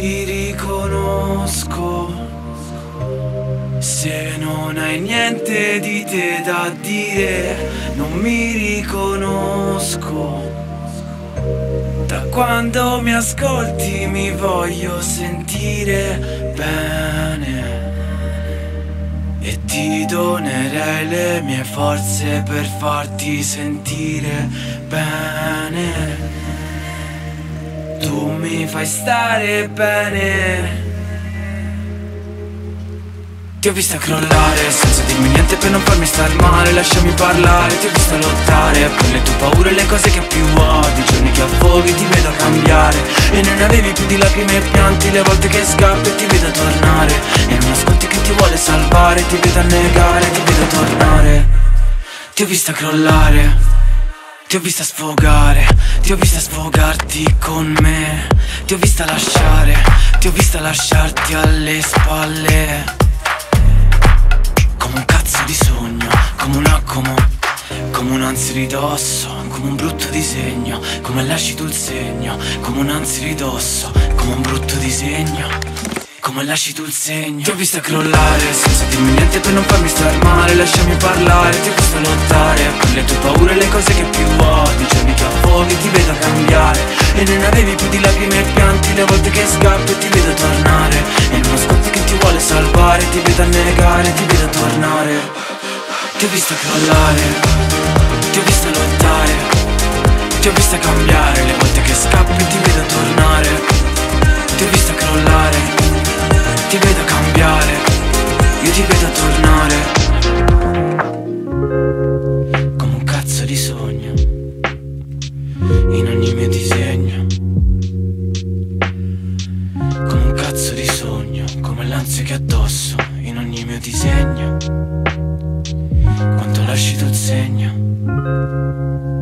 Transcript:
ti riconosco. Se non hai niente di te da dire, non mi riconosco. Da quando mi ascolti mi voglio sentire bene, e ti donerei le mie forze per farti sentire bene. Tu mi fai stare bene. Ti ho vista crollare senza dirmi niente per non farmi star male. Lasciami parlare, ti ho vista lottare per le tue paure e le cose che più odi. Giorni che affoghi ti vedo cambiare, e non avevi più di lacrime e pianti. Le volte che scappi e ti vedo tornare, e non ascolti chi ti vuole salvare. Ti vedo annegare, ti vedo tornare. Ti ho vista crollare, ti ho vista sfogare, ti ho vista sfogarti con me. Ti ho vista lasciare, ti ho vista lasciarti alle spalle. Come un cazzo di sogno, come un accumulo, come un'ansia ridosso, come un brutto disegno. Come lasci tu il segno, come un'ansia ridosso, come un brutto disegno. Come lasci tu il segno. Ti ho vista crollare senza dirmi niente per non farmi star male. Lasciami parlare, ti ho vista lottare per le tue paure e le cose che più odi. Giorni che affoghi ti vedo cambiare, e non avevi più di lacrime e pianti. Le volte che scappi ti vedo tornare, e non ascolti chi ti vuole salvare. Ti vedo annegare, ti vedo tornare. Ti ho vista crollare, ti ho vista lottare, ti ho vista cambiare. Le volte che scappi ti vedo tornare. Ti ho vista crollare, ti vedo cambiare, io ti vedo tornare. Come un cazzo di sogno, in ogni mio disegno. Come un cazzo di sogno, come l'ansia che addosso, in ogni mio disegno. Quanto lasci tu il segno.